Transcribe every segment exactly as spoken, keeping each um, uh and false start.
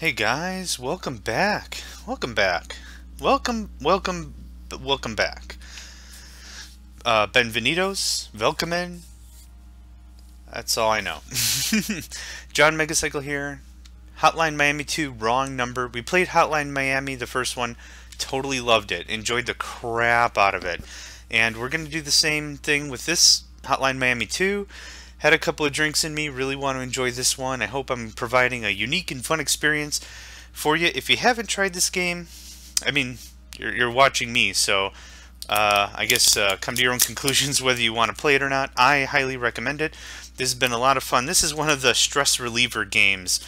Hey guys, welcome back. Welcome back. Welcome, welcome, welcome back. Uh, benvenidos, welcomen. That's all I know. John Megacycle here. Hotline Miami two, wrong number. We played Hotline Miami, the first one. Totally loved it. Enjoyed the crap out of it. And we're going to do the same thing with this Hotline Miami two. Had a couple of drinks in me, really want to enjoy this one. I hope I'm providing a unique and fun experience for you. If you haven't tried this game, I mean, you're, you're watching me, so uh, I guess uh, come to your own conclusions whether you want to play it or not. I highly recommend it. This has been a lot of fun. This is one of the stress reliever games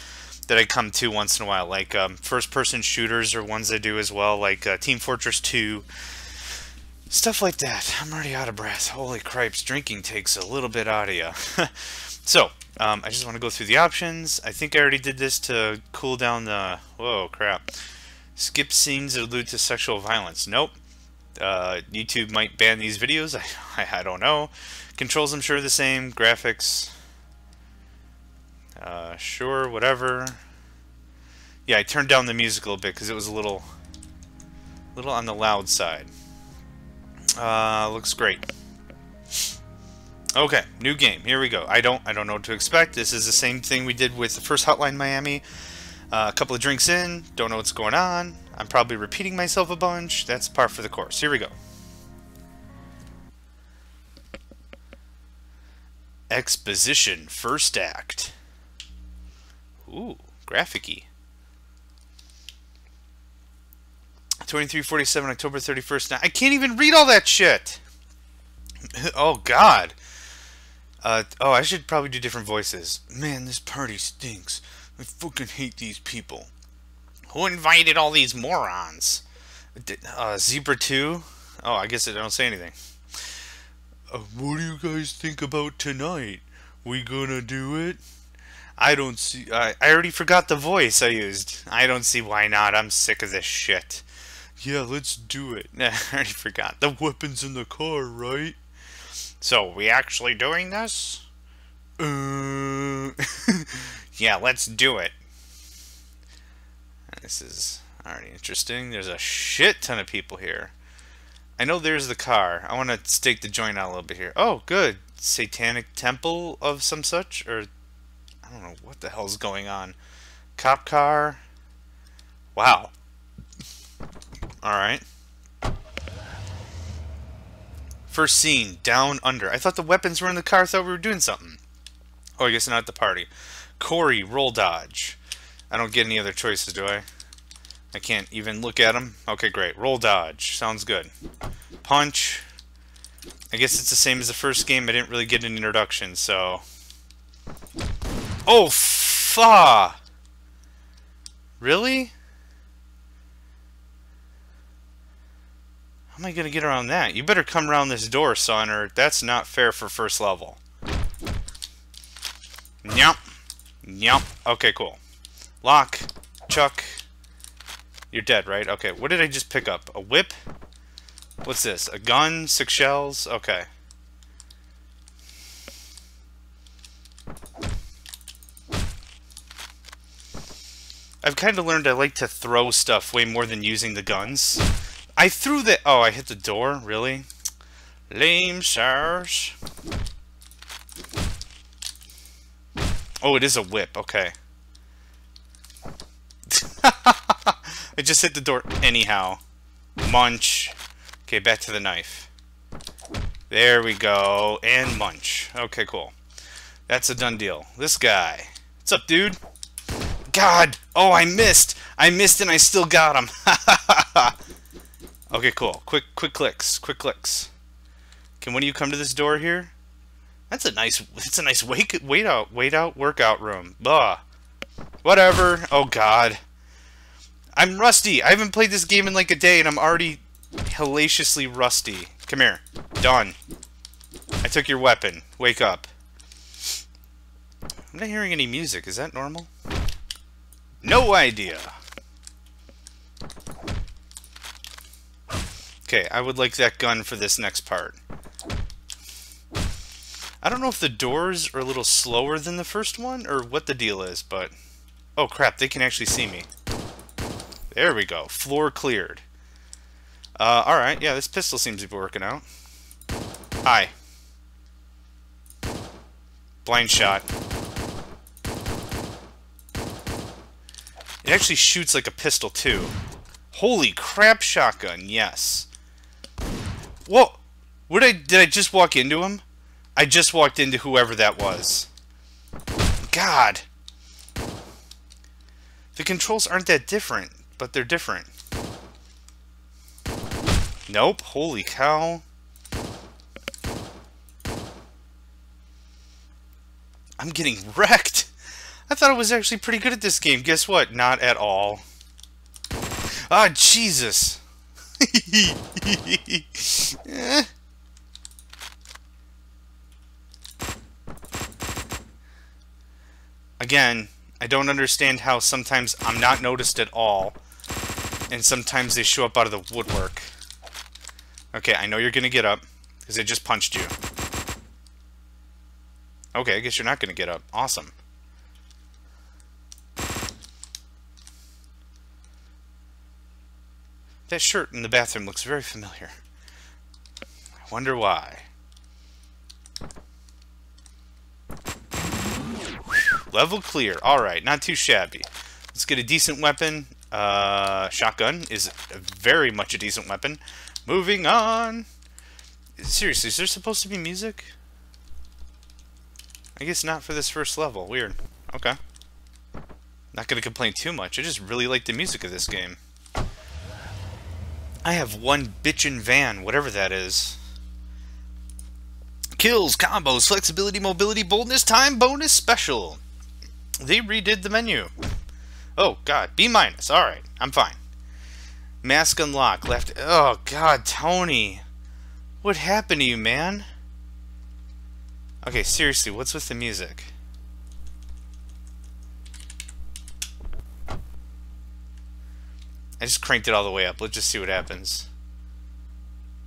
that I come to once in a while, like um, first-person shooters are ones I do as well, like uh, Team Fortress two. Stuff like that. I'm already out of breath. Holy cripes, drinking takes a little bit out of you. So, um, I just want to go through the options. I think I already did this to cool down the... Whoa, crap. Skip scenes that allude to sexual violence. Nope. Uh, YouTube might ban these videos. I, I, I don't know. Controls, I'm sure, the same. Graphics. Uh, sure, whatever. Yeah, I turned down the music a little bit because it was a little, little on the loud side. Uh, looks great. Okay, new game. Here we go. I don't I don't know what to expect. This is the same thing we did with the first Hotline Miami. Uh, a couple of drinks in. Don't know what's going on. I'm probably repeating myself a bunch. That's par for the course. Here we go. Exposition, first act. Ooh, graphic-y. twenty-three forty-seven, October thirty-first. Now, I can't even read all that shit! Oh, God. Uh, oh, I should probably do different voices. Man, this party stinks. I fucking hate these people. Who invited all these morons? Uh, Zebra two? Oh, I guess I don't say anything. Uh, what do you guys think about tonight? We gonna do it? I don't see... I, I already forgot the voice I used. I don't see why not. I'm sick of this shit. Yeah, let's do it. Nah, I already forgot. The weapon's in the car, right? So, we actually doing this? Uh... yeah, let's do it. This is already interesting. There's a shit ton of people here. I know there's the car. I want to stake the joint out a little bit here. Oh, good. Satanic temple of some such? Or, I don't know what the hell's going on. Cop car? Wow. Alright. First scene, down under. I thought the weapons were in the car. I thought we were doing something. Oh, I guess not at the party. Corey, roll dodge. I don't get any other choices, do I? I can't even look at them. Okay, great. Roll dodge. Sounds good. Punch. I guess it's the same as the first game. I didn't really get an introduction, so... Oh, fa! Really? How am I going to get around that? You better come around this door, son, or that's not fair for first level. Yep. Yep. Okay, cool. Lock. Chuck. You're dead, right? Okay, what did I just pick up? A whip? What's this? A gun? Six shells? Okay. I've kind of learned I like to throw stuff way more than using the guns. I threw the... Oh, I hit the door? Really? Lame, sirs. Oh, it is a whip. Okay. I just hit the door anyhow. Munch. Okay, back to the knife. There we go. And munch. Okay, cool. That's a done deal. This guy. What's up, dude? God! Oh, I missed! I missed and I still got him. Ha. Okay, cool. Quick, quick clicks. Quick clicks. Can one of you come to this door here? That's a nice. That's a nice wake. Wait out. Wait out. Workout room. Bah. Whatever. Oh God. I'm rusty. I haven't played this game in like a day, and I'm already hellaciously rusty. Come here. Done. I took your weapon. Wake up. I'm not hearing any music. Is that normal? No idea. Okay, I would like that gun for this next part. I don't know if the doors are a little slower than the first one, or what the deal is, but... Oh crap, they can actually see me. There we go. Floor cleared. Uh, alright, yeah, this pistol seems to be working out. Hi. Blind shot. It actually shoots like a pistol, too. Holy crap, shotgun, yes. Whoa! What did I, did I just walk into him? I just walked into whoever that was. God. The controls aren't that different, but they're different. Nope, holy cow. I'm getting wrecked. I thought I was actually pretty good at this game. Guess what? Not at all. Ah, Jesus. eh. Again, I don't understand how sometimes I'm not noticed at all, and sometimes they show up out of the woodwork. Okay, I know you're going to get up, because they just punched you. Okay, I guess you're not going to get up. Awesome. That shirt in the bathroom looks very familiar. I wonder why. Whew, level clear. Alright, not too shabby. Let's get a decent weapon. Uh, shotgun is very much a decent weapon. Moving on. Seriously, is there supposed to be music? I guess not for this first level. Weird. Okay. Not going to complain too much. I just really like the music of this game. I have one bitchin' van, whatever that is. Kills, combos, flexibility, mobility, boldness, time, bonus, special. They redid the menu. Oh, God. B minus. Alright. I'm fine. Mask unlock. Left. Oh, God, Tony. What happened to you, man? Okay, seriously, what's with the music? I just cranked it all the way up. Let's just see what happens.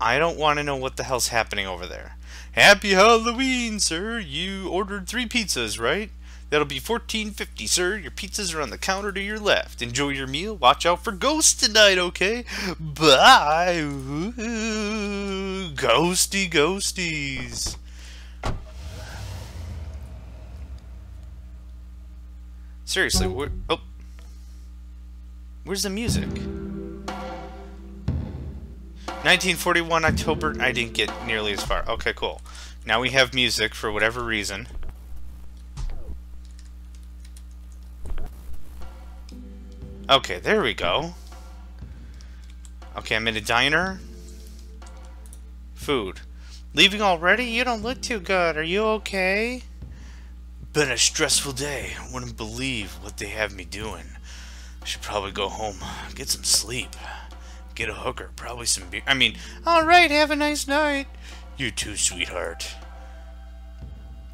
I don't want to know what the hell's happening over there. Happy Halloween, sir. You ordered three pizzas, right? That'll be fourteen fifty, sir. Your pizzas are on the counter to your left. Enjoy your meal. Watch out for ghosts tonight, okay? Bye. Ooh, ghosty ghosties. Seriously, where... Oh. Where's the music? nineteen forty-one, October... I didn't get nearly as far. Okay, cool. Now we have music for whatever reason. Okay, there we go. Okay, I'm in a diner. Food. Leaving already? You don't look too good. Are you okay? Been a stressful day. I wouldn't believe what they have me doing. I should probably go home, get some sleep, get a hooker, probably some beer. I mean, alright, have a nice night. You too, sweetheart.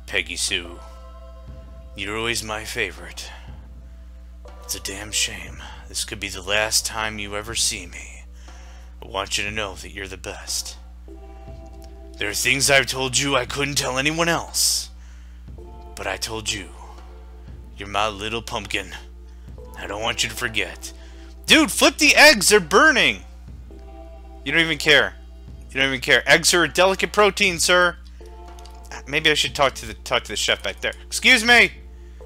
Peggy Sue. You're always my favorite. It's a damn shame. This could be the last time you ever see me. I want you to know that you're the best. There are things I've told you I couldn't tell anyone else. But I told you. You're my little pumpkin. I don't want you to forget. Dude, flip the eggs! They're burning! You don't even care. You don't even care. Eggs are a delicate protein, sir. Maybe I should talk to the talk to the chef back there. Excuse me!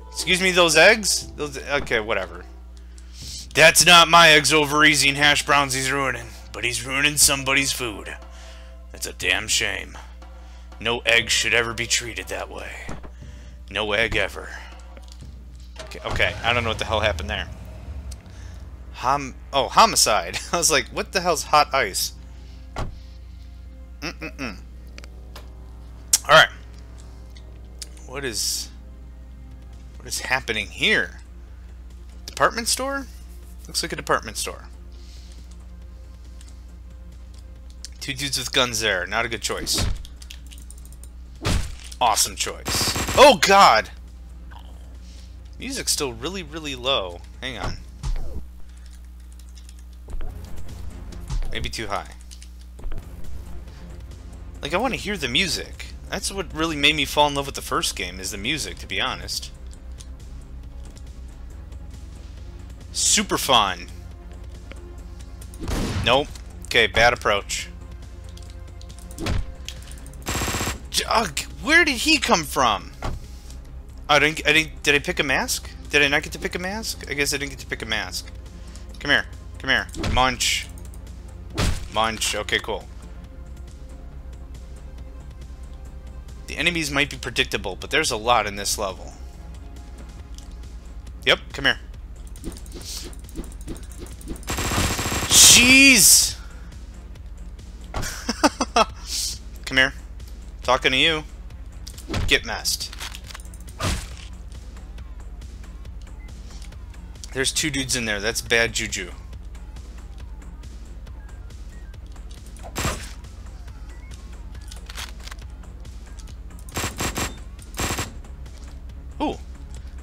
Excuse me, those eggs? Those, okay, whatever. That's not my eggs over easy and hash browns he's ruining. But he's ruining somebody's food. That's a damn shame. No egg should ever be treated that way. No egg ever. Okay, okay, I don't know what the hell happened there. Hom oh, homicide. I was like, what the hell's hot ice? Mm-mm-mm. Alright. What is... What is happening here? Department store? Looks like a department store. Two dudes with guns there. Not a good choice. Awesome choice. Oh, God! Music's still really, really low. Hang on. Maybe too high. Like, I want to hear the music. That's what really made me fall in love with the first game, is the music, to be honest. super fun. Nope. Okay, bad approach. Ugh, where did he come from? I didn't, I didn't. Did I pick a mask? Did I not get to pick a mask? I guess I didn't get to pick a mask. Come here. Come here. Munch. Munch. Okay, cool. The enemies might be predictable, but there's a lot in this level. Yep, come here. Jeez! Come here. Talking to you. Get messed. There's two dudes in there. That's bad juju.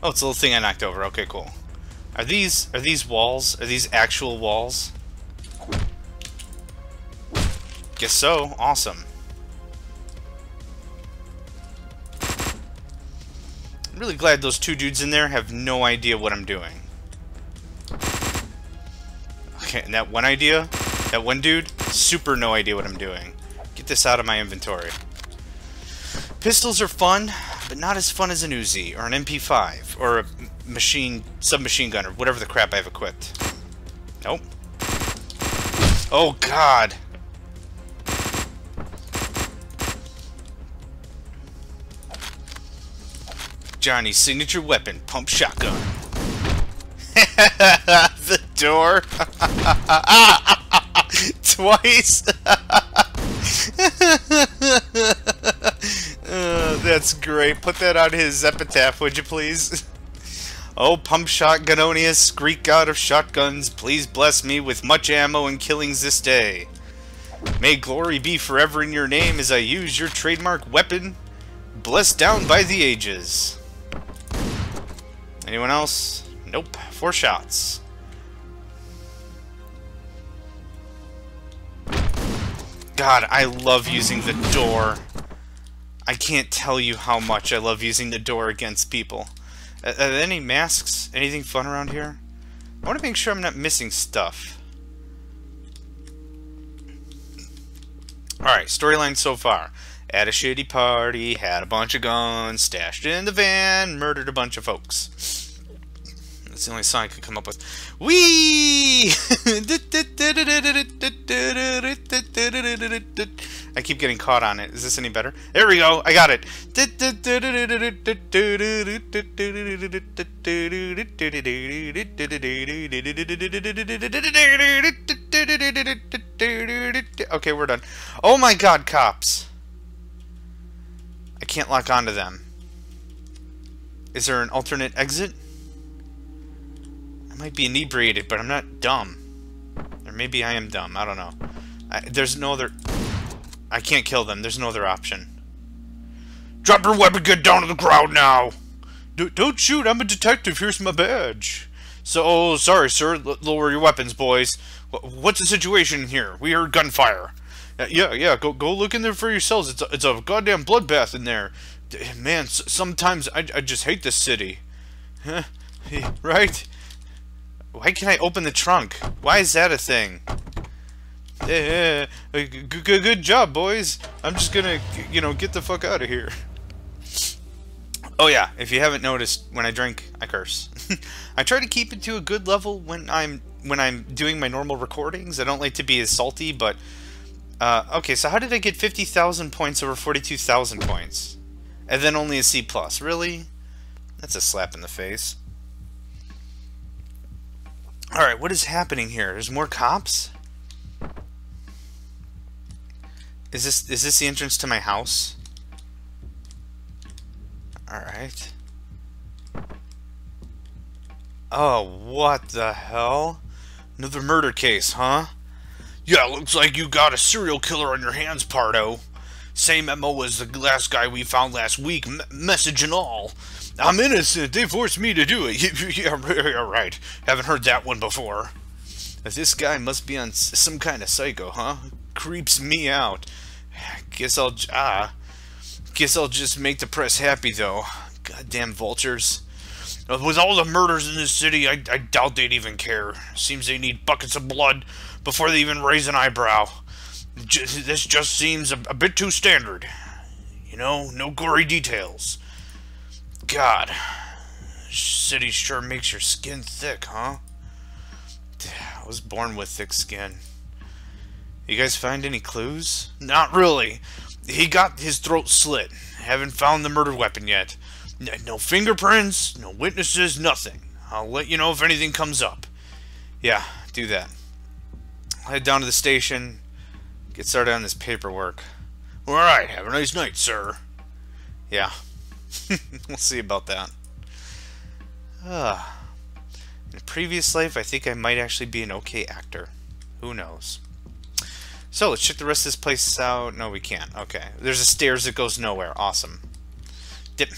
Oh, it's a little thing I knocked over. Okay, cool. Are these are these walls? Are these actual walls? Guess so. Awesome. I'm really glad those two dudes in there have no idea what I'm doing. Okay, and that one idea, that one dude, super no idea what I'm doing. Get this out of my inventory. Pistols are fun, but not as fun as an Uzi, or an M P five, or a machine, submachine gun, or whatever the crap I've equipped. Nope. Oh, God! Johnny's signature weapon, pump shotgun. The door? Twice? Uh, that's great. Put that on his epitaph, would you please? Oh, pump shot Gannonius, Greek god of shotguns, please bless me with much ammo and killings this day. May glory be forever in your name as I use your trademark weapon, blessed down by the ages. Anyone else? Nope. Four shots. God, I love using the door. I can't tell you how much I love using the door against people. Are, are there any masks? Anything fun around here? I want to make sure I'm not missing stuff. Alright, storyline so far. At a shitty party, had a bunch of guns, stashed in the van, murdered a bunch of folks. That's the only song I could come up with. Whee! I keep getting caught on it. Is this any better? There we go. I got it. Okay, we're done. Oh my God, cops. I can't lock onto them. Is there an alternate exit? I might be inebriated, but I'm not dumb. Or maybe I am dumb. I don't know. I, there's no other... I can't kill them. There's no other option. Drop your weapon. Get down to the ground now. D don't shoot. I'm a detective. Here's my badge. So, oh, sorry, sir. L lower your weapons, boys. W what's the situation here? We heard gunfire. Uh, yeah, yeah. Go, go look in there for yourselves. It's a, it's a goddamn bloodbath in there. D man, s sometimes I, I just hate this city. Huh? Right? Why can't I open the trunk? Why is that a thing? Yeah, good job, boys. I'm just gonna, you know, get the fuck out of here. Oh yeah, if you haven't noticed, when I drink, I curse. I try to keep it to a good level when I'm when I'm doing my normal recordings. I don't like to be as salty, but uh, okay. So how did I get fifty thousand points over forty-two thousand points, and then only a C plus? Really? That's a slap in the face. All right, what is happening here? There's more cops. Is this is this the entrance to my house? Alright. Oh, what the hell? Another murder case, huh? Yeah, looks like you got a serial killer on your hands, Pardo. Same M O as the last guy we found last week, m message and all. I'm innocent, they forced me to do it. Yeah, right. Haven't heard that one before. This guy must be on some kind of psycho, huh? Creeps me out. Guess I'll ah, guess I'll just make the press happy though. Goddamn vultures. With all the murders in this city, I, I doubt they'd even care. Seems they need buckets of blood before they even raise an eyebrow. J this just seems a, a bit too standard. You know, no gory details. God, this city sure makes your skin thick, huh? I was born with thick skin. You guys find any clues? Not really. He got his throat slit. Haven't found the murder weapon yet. No fingerprints, no witnesses, nothing. I'll let you know if anything comes up. Yeah, do that. Head down to the station, get started on this paperwork. Alright, have a nice night, sir. Yeah. We'll see about that. Uh, in a previous life, I think I might actually be an okay actor. Who knows? So, let's check the rest of this place out. No, we can't. Okay. There's a stairs that goes nowhere. Awesome. Dip.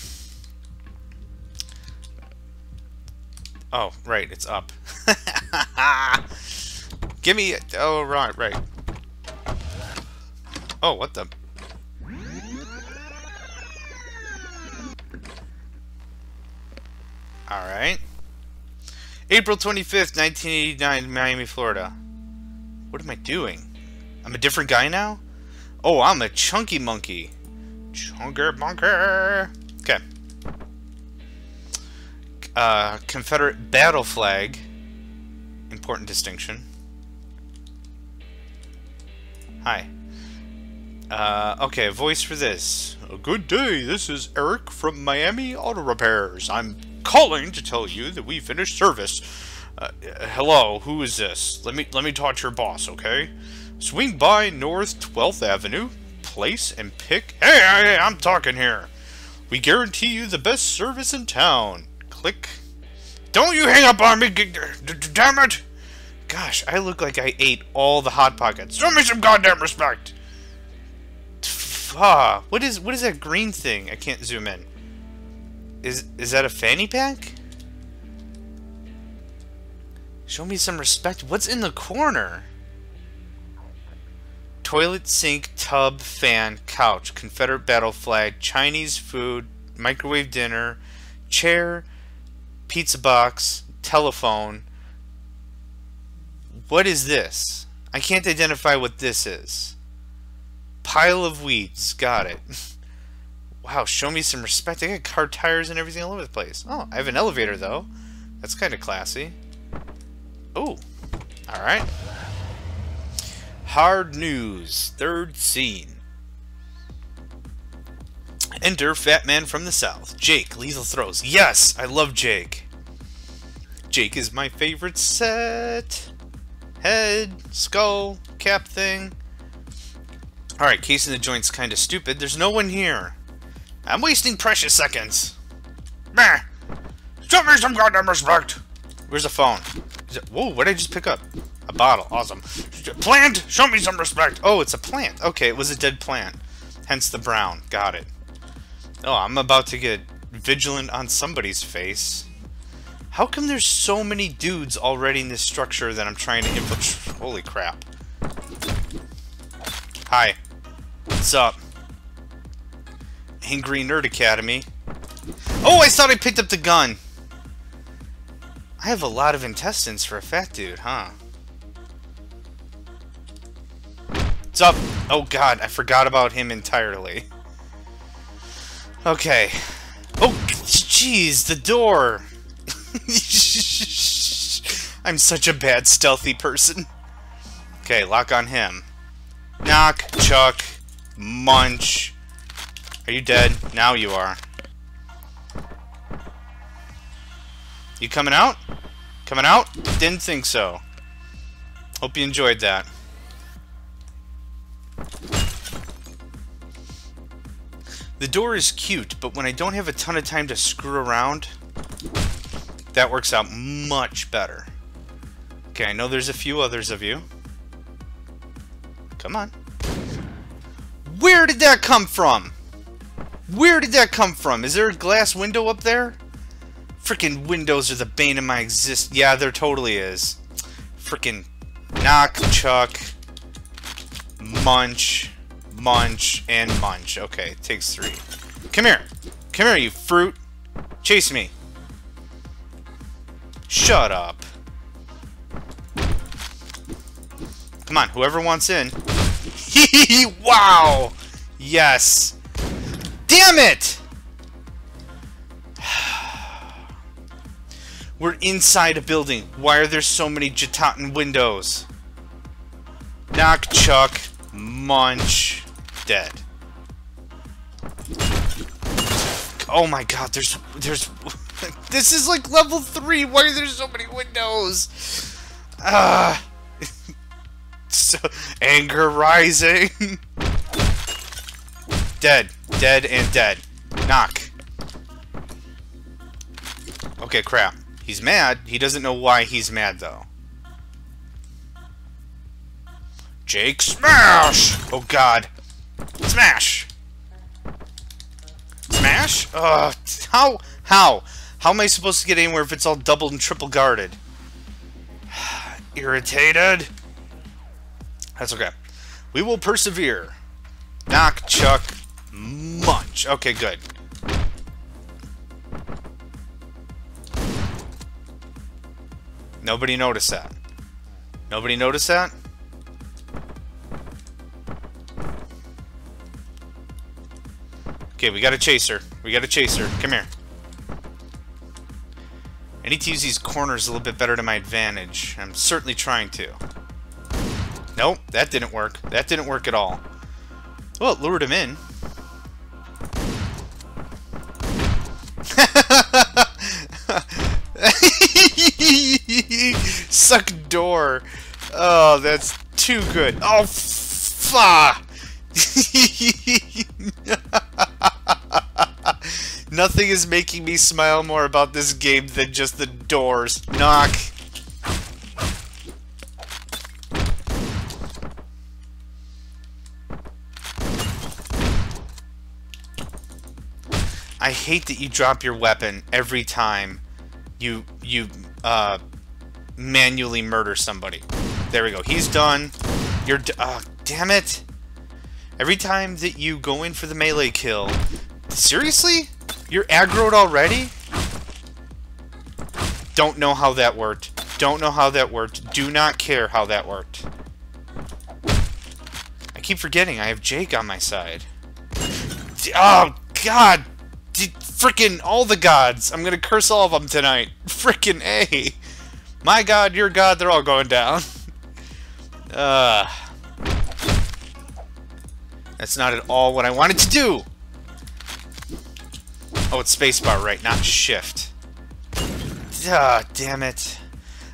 Oh, right, it's up. Give me it. Oh, right, right. Oh, what the? Alright. April twenty-fifth, nineteen eighty-nine, Miami, Florida. What am I doing? I'm a different guy now? Oh, I'm a chunky monkey. Chunker bunker. Okay. Uh, Confederate battle flag. Important distinction. Hi. Uh, okay, voice for this. Oh, good day, this is Eric from Miami Auto Repairs. I'm calling to tell you that we finished service. Uh, hello, who is this? Let me, let me talk to your boss, okay? Swing by North twelfth Avenue, place and pick... Hey, hey, I'm talking here. We guarantee you the best service in town. Click. Don't you hang up on me, damn it! Gosh, I look like I ate all the Hot Pockets. Show me some goddamn respect! Ah, what is, what is that green thing? I can't zoom in. Is, is that a fanny pack? Show me some respect. What's in the corner? Toilet, sink, tub, fan, couch, Confederate battle flag, Chinese food, microwave dinner, chair, pizza box, telephone. What is this? I can't identify what this is. Pile of weeds. Got it. Wow, show me some respect. I got car tires and everything all over the place. Oh, I have an elevator, though. That's kind of classy. Oh, all right. Hard news, third scene. Enter Fat Man from the South. Jake, lethal throws. Yes, I love Jake. Jake is my favorite set. Head, skull, cap thing. Alright, case in the joint's kind of stupid. There's no one here. I'm wasting precious seconds. Meh. Show me some goddamn respect. Where's the phone? Is it, whoa, what did I just pick up? A bottle. Awesome. Plant! Show me some respect! Oh, it's a plant. Okay, it was a dead plant. Hence the brown. Got it. Oh, I'm about to get vigilant on somebody's face. How come there's so many dudes already in this structure that I'm trying to infiltrate? Holy crap. Hi. What's up? Angry Nerd Academy. Oh, I thought I picked up the gun! I have a lot of intestines for a fat dude, huh? What's up? Oh god, I forgot about him entirely. Okay. Oh, jeez, the door! I'm such a bad stealthy person. Okay, lock on him. Knock, chuck, munch. Are you dead? Now you are. You coming out? Coming out? Didn't think so. Hope you enjoyed that. The door is cute, but when I don't have a ton of time to screw around, that works out much better. Okay, I know there's a few others of you. Come on. Where did that come from? Where did that come from? Is there a glass window up there? Frickin' windows are the bane of my existence. Yeah, there totally is. Frickin' knock, chuck, munch, munch, and munch. Okay, it takes three. Come here. Come here, you fruit. Chase me. Shut up. Come on, whoever wants in. Hee wow! Yes! Damn it! We're inside a building. Why are there so many Jotatan windows? Knock, chuck, munch, dead. Oh my god, there's... there's. This is like level three! Why are there so many windows? Ah... Uh, so, anger rising. Dead. Dead and dead. Knock. Okay, crap. He's mad. He doesn't know why he's mad, though. Jake, smash! Oh, God. Smash! Smash? Ugh. How? How? How am I supposed to get anywhere if it's all double and triple guarded? Irritated? That's okay. We will persevere. Knock, chuck, munch. Okay, good. Nobody noticed that. Nobody noticed that? Okay, we got a chaser. We got a chaser. Come here. I need to use these corners a little bit better to my advantage. I'm certainly trying to. Nope, that didn't work. That didn't work at all. Well, it lured him in. Suck door. Oh, that's too good. Oh, fuck. Nothing is making me smile more about this game than just the doors. Knock. I hate that you drop your weapon every time you you uh, manually murder somebody. There we go. He's done. You're d oh, damn it. Every time that you go in for the melee kill. Seriously? You're aggroed already? Don't know how that worked. Don't know how that worked. Do not care how that worked. I keep forgetting I have Jake on my side. Oh, God. Frickin' all the gods. I'm gonna curse all of them tonight. Frickin' A. My god, your god, they're all going down. uh, that's not at all what I wanted to do. Oh, it's spacebar, right? Not shift. Ah, damn it.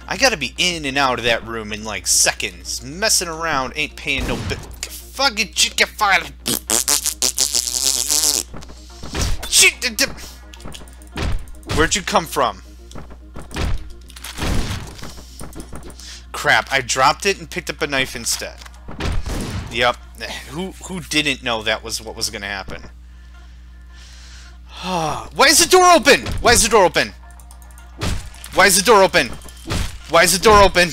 I gotta be in and out of that room in like seconds. Messing around ain't paying no bit. Fucking chicken fire. Where'd you come from? Crap, I dropped it and picked up a knife instead. Yep. Who who didn't know that was what was gonna happen? Why is the door open? Why is the door open? Why is the door open? Why is the door open?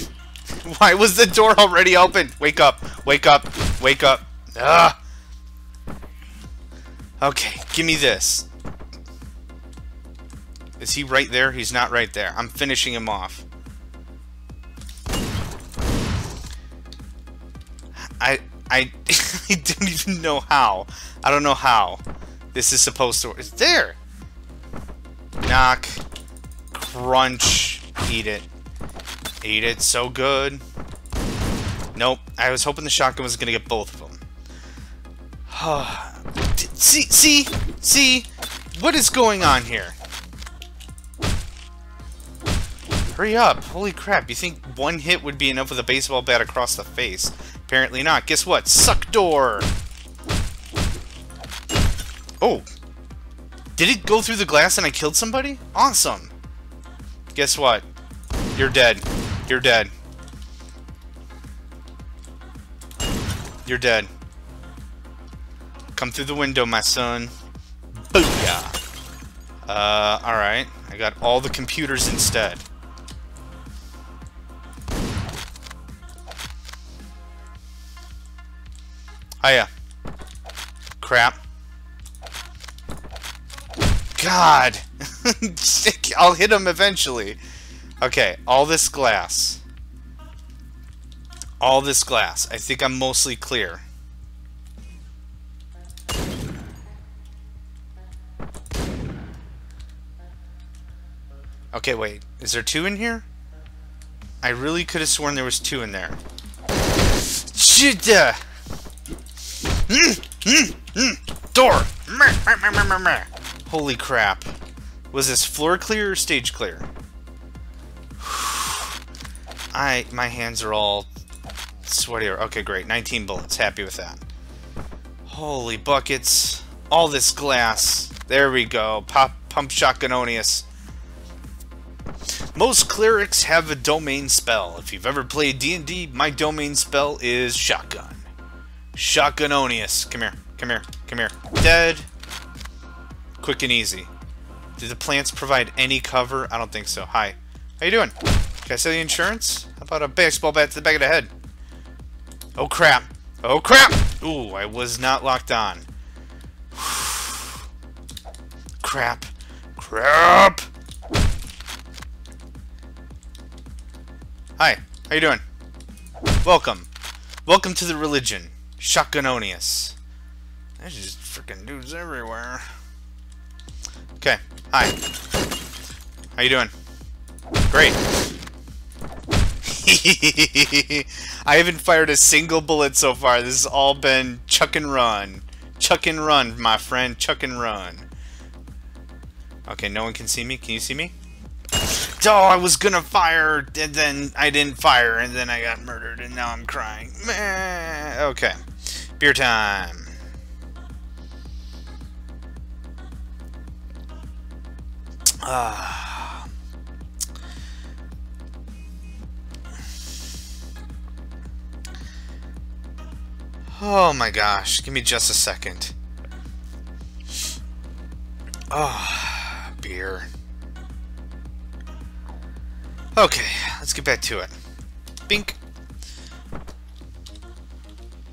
Why was the door already open? Wake up, wake up, wake up. Ugh. Okay, give me this. Is he right there? He's not right there. I'm finishing him off. I I, I don't even know how. I don't know how this is supposed to work. It's there! Knock. Crunch. Eat it. Eat it. So good. Nope. I was hoping the shotgun was going to get both of them. See, see, see, what is going on here? Hurry up, holy crap, you think one hit would be enough with a baseball bat across the face? Apparently not. Guess what? Suck door! Oh, did it go through the glass and I killed somebody? Awesome! Guess what? You're dead. You're dead. You're dead. Come through the window, my son. Booyah! Uh, alright. I got all the computers instead. Hiya. Crap. God! I'll hit him eventually. Okay, all this glass. All this glass. I think I'm mostly clear. Okay, wait. Is there two in here? I really could have sworn there was two in there. Jitta! Mm, mm, mm. Door! Meh, meh, meh, meh, meh. Holy crap. Was this floor clear or stage clear? I my hands are all sweatier. Okay, great. nineteen bullets. Happy with that. Holy buckets. All this glass. There we go. Pop pump shot Gannonius. Most clerics have a domain spell. If you've ever played D and D, my domain spell is shotgun. Shotgunonius. Come here. Come here. Come here. Dead. Quick and easy. Do the plants provide any cover? I don't think so. Hi. How you doing? Can I sell you insurance? How about a baseball bat to the back of the head? Oh, crap. Oh, crap. Ooh, I was not locked on. Crap. Crap. Hi, how you doing? Welcome. Welcome to the religion. Shotgunonius. There's just freaking dudes everywhere. Okay, hi. How you doing? Great. I haven't fired a single bullet so far. This has all been chuck and run. Chuck and run, my friend. Chuck and run. Okay, no one can see me. Can you see me? Oh, I was gonna fire, and then I didn't fire, and then I got murdered, and now I'm crying. Meh. Okay. Beer time. Ah. Oh my gosh. Give me just a second. Ah, oh, beer. Okay, let's get back to it. Bink.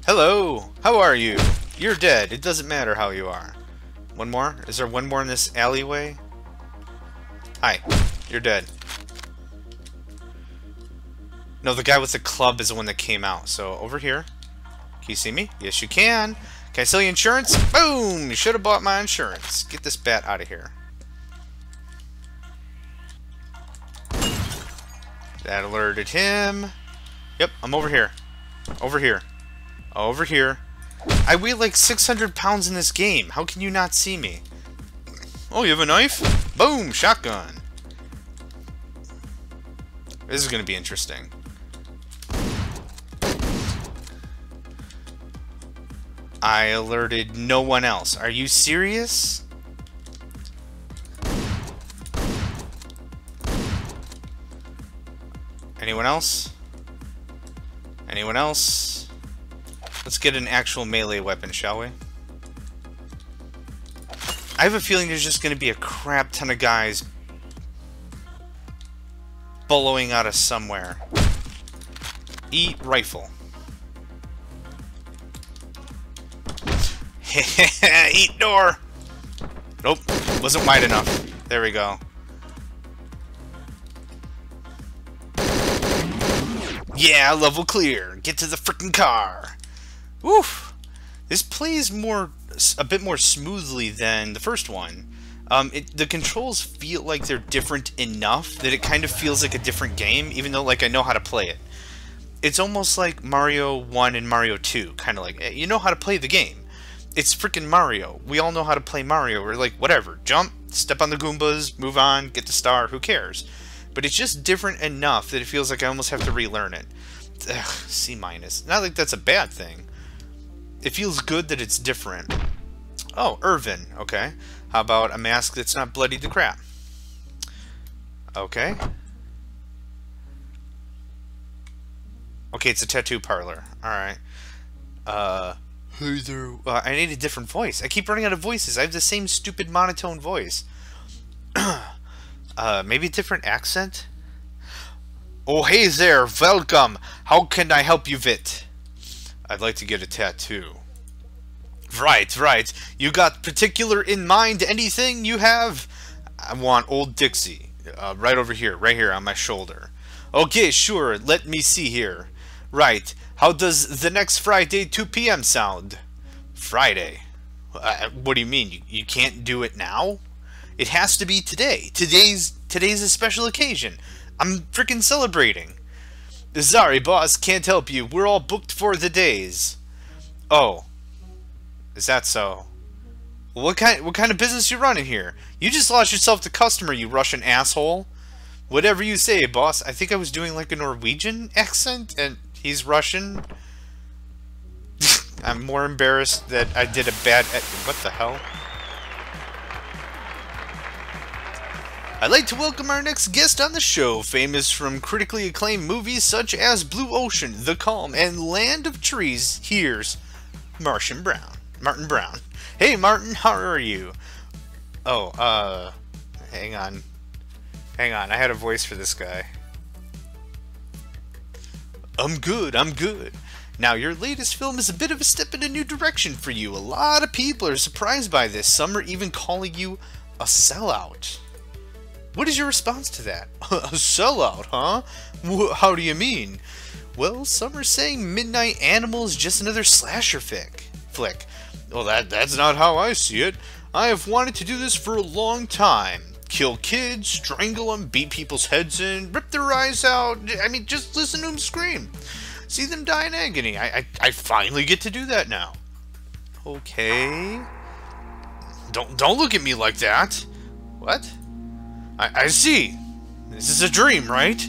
Hello, how are you? You're dead. It doesn't matter how you are. One more? Is there one more in this alleyway? Hi, you're dead. No, the guy with the club is the one that came out. So over here. Can you see me? Yes, you can. Can I sell you insurance? Boom! You should have bought my insurance. Get this bat out of here. That alerted him. Yep, I'm over here. Over here. Over here. I weigh like six hundred pounds in this game. How can you not see me? Oh, you have a knife? Boom, shotgun. This is going to be interesting. I alerted no one else. Are you serious? Anyone else? Anyone else? Let's get an actual melee weapon, shall we? I have a feeling there's just going to be a crap ton of guys billowing out of somewhere. Eat rifle. Eat door! Nope, wasn't wide enough. There we go. Yeah, level clear. Get to the frickin' car. Woof. This plays more, a bit more smoothly than the first one. Um, it, the controls feel like they're different enough that it kind of feels like a different game, even though like I know how to play it. It's almost like Mario one and Mario two, kind of like, you know how to play the game. It's frickin' Mario. We all know how to play Mario. We're like, whatever, jump, step on the Goombas, move on, get the star, who cares? But it's just different enough that it feels like I almost have to relearn it. Ugh, C minus. Not like that's a bad thing. It feels good that it's different. Oh, Irvin. Okay. How about a mask that's not bloodied to crap? Okay. Okay, it's a tattoo parlor. Alright. Uh, hey there. Uh, I need a different voice. I keep running out of voices. I have the same stupid monotone voice. Uh, maybe a different accent? Oh, hey there, welcome. How can I help you with? I'd like to get a tattoo. Right, right. You got particular in mind anything you have? I want Old Dixie. uh, right over here, right here on my shoulder. Okay, sure, let me see here. Right, how does the next Friday two p m sound? Friday? Uh, what do you mean? You, you can't do it now? It has to be today. Today's today's a special occasion. I'm freaking celebrating. Sorry, boss, can't help you. We're all booked for the days. Oh, is that so? What kind what kind of business you running here? You just lost yourself to customer, you Russian asshole. Whatever you say, boss. I think I was doing like a Norwegian accent, and he's Russian. I'm more embarrassed that I did a bad... What the hell? I'd like to welcome our next guest on the show, famous from critically acclaimed movies such as Blue Ocean, The Calm, and Land of Trees. Here's Martin Brown. Martin Brown. Hey, Martin, how are you? Oh, uh, hang on. Hang on, I had a voice for this guy. I'm good, I'm good. Now, your latest film is a bit of a step in a new direction for you. A lot of people are surprised by this. Some are even calling you a sellout. What is your response to that? A sellout, huh? W how do you mean? Well, some are saying Midnight Animal is just another slasher fic flick. Well, that that's not how I see it. I have wanted to do this for a long time. Kill kids, strangle them, beat people's heads in, rip their eyes out. I mean, just listen to them scream. See them die in agony. I, I, I finally get to do that now. Okay. Don't, don't look at me like that. What? I, I see. This is a dream, right?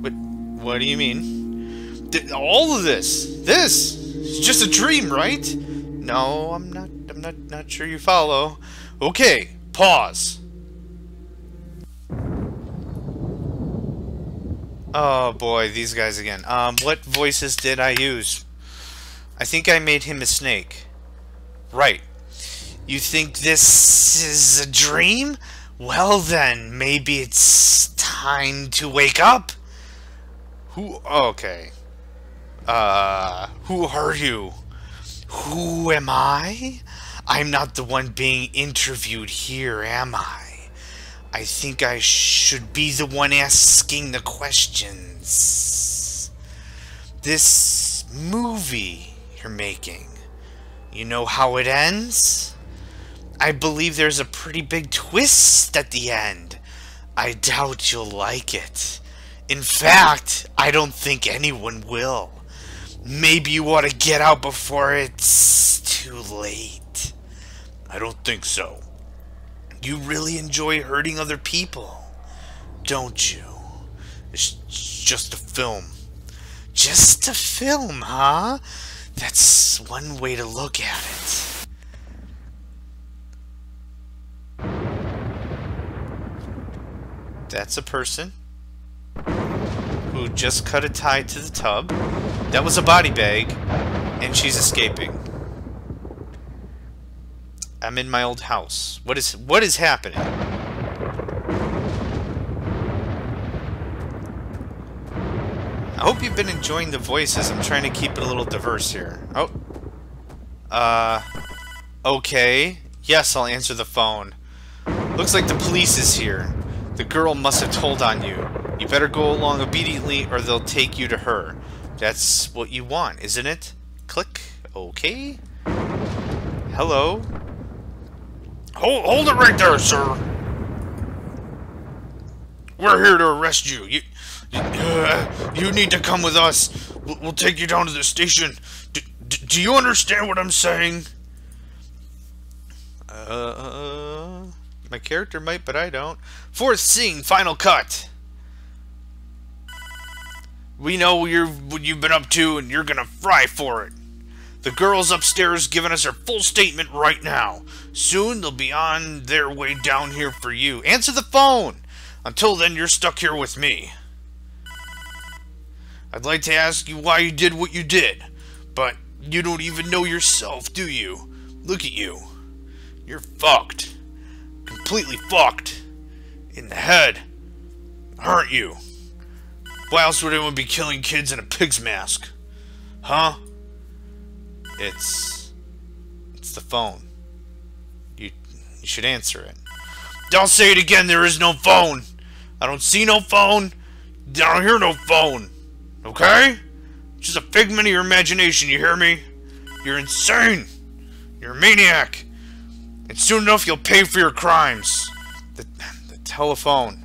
But what do you mean? D- all of this, this is just a dream, right? No, I'm not. I'm not. Not sure you follow. Okay, pause. Oh boy, these guys again. Um, what voices did I use? I think I made him a snake. Right. You think this is a dream? Well then, maybe it's time to wake up. Who? Okay. Uh, who are you? Who am I? I'm not the one being interviewed here, am I? I think I should be the one asking the questions. This movie you're making, you know how it ends? I believe there's a pretty big twist at the end. I doubt you'll like it. In fact, I don't think anyone will. Maybe you ought to get out before it's too late. I don't think so. You really enjoy hurting other people, don't you? It's just a film. Just a film, huh? That's one way to look at it. That's a person who just cut a tie to the tub. That was a body bag, and she's escaping. I'm in my old house. What is what is happening? I hope you've been enjoying the voices. I'm trying to keep it a little diverse here. Oh. Uh. Okay. Yes, I'll answer the phone. Looks like the police is here. The girl must have told on you. You better go along obediently or they'll take you to her. That's what you want, isn't it? Click. Okay. Hello. Hold, hold it right there, sir. We're here to arrest you. You, uh, you need to come with us. We'll, we'll take you down to the station. Do, do, do you understand what I'm saying? Uh... My character might, but I don't. Fourth scene, final cut. We know you're, what you've been up to, and you're gonna fry for it. The girl's upstairs giving us her full statement right now. Soon they'll be on their way down here for you. Answer the phone! Until then, you're stuck here with me. I'd like to ask you why you did what you did, but you don't even know yourself, do you? Look at you. You're fucked. Completely fucked in the head, aren't you? Why else would anyone be killing kids in a pig's mask? Huh? It's... It's the phone. You, you should answer it. Don't say it again, there is no phone! I don't see no phone. I don't hear no phone. Okay? It's just a figment of your imagination, you hear me? You're insane. You're a maniac. And soon enough, you'll pay for your crimes. The, the telephone.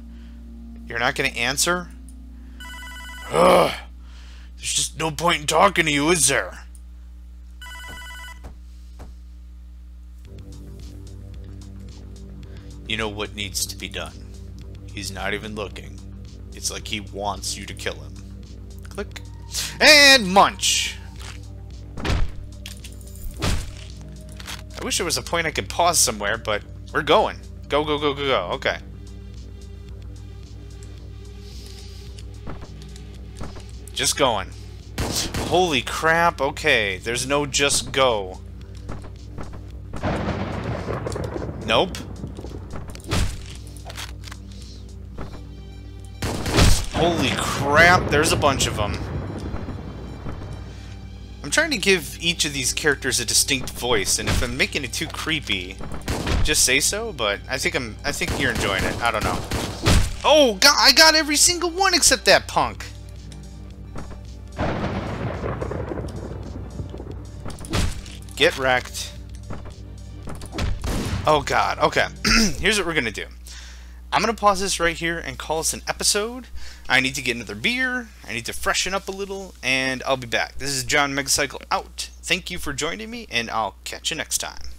You're not going to answer? Ugh. There's just no point in talking to you, is there? You know what needs to be done. He's not even looking. It's like he wants you to kill him. Click. And munch! I wish there was a point I could pause somewhere, but we're going. Go, go, go, go, go. Okay. Just going. Holy crap. Okay. There's no just go. Nope. Holy crap, there's a bunch of them. I'm trying to give each of these characters a distinct voice, and if I'm making it too creepy, just say so, but I think I'm I think you're enjoying it. I don't know. Oh god, I got every single one except that punk. Get wrecked. Oh god, okay. Here's what we're gonna do. I'm gonna pause this right here and call this an episode. I need to get another beer, I need to freshen up a little, and I'll be back. This is John Megacycle out. Thank you for joining me, and I'll catch you next time.